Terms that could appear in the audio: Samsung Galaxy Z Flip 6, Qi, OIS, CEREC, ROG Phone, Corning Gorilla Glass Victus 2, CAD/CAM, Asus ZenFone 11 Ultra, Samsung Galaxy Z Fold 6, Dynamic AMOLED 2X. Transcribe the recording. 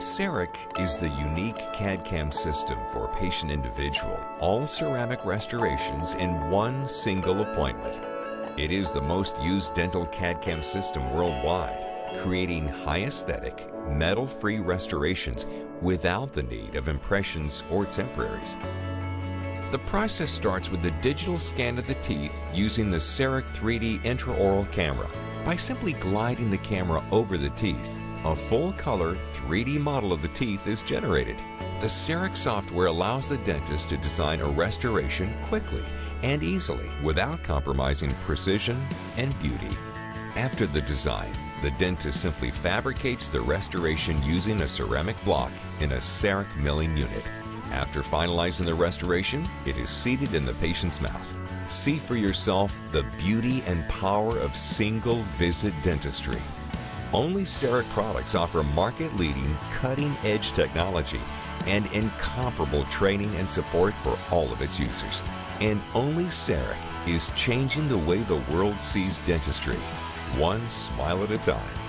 CEREC is the unique CAD/CAM system for a patient individual, all ceramic restorations in one single appointment. It is the most used dental CAD/CAM system worldwide, creating high aesthetic, metal-free restorations without the need of impressions or temporaries. The process starts with the digital scan of the teeth using the CEREC 3D intraoral camera. By simply gliding the camera over the teeth, a full-color 3D model of the teeth is generated. The CEREC software allows the dentist to design a restoration quickly and easily without compromising precision and beauty. After the design, the dentist simply fabricates the restoration using a ceramic block in a CEREC milling unit. After finalizing the restoration, it is seated in the patient's mouth. See for yourself the beauty and power of single-visit dentistry. Only CEREC products offer market-leading, cutting-edge technology and incomparable training and support for all of its users. And only CEREC is changing the way the world sees dentistry, one smile at a time.